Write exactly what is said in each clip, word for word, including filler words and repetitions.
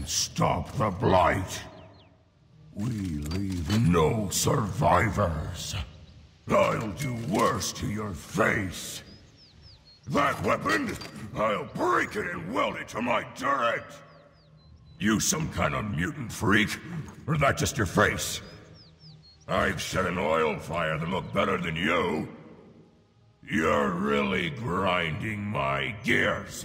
can stop the Blight, we leave no survivors. I'll do worse to your face. That weapon, I'll break it and weld it to my turret. You some kind of mutant freak, or that just your face? I've set an oil fire that looked better than you. You're really grinding my gears.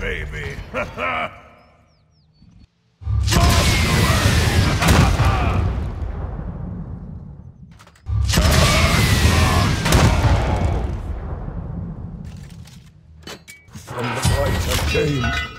Baby. From the Blight I came.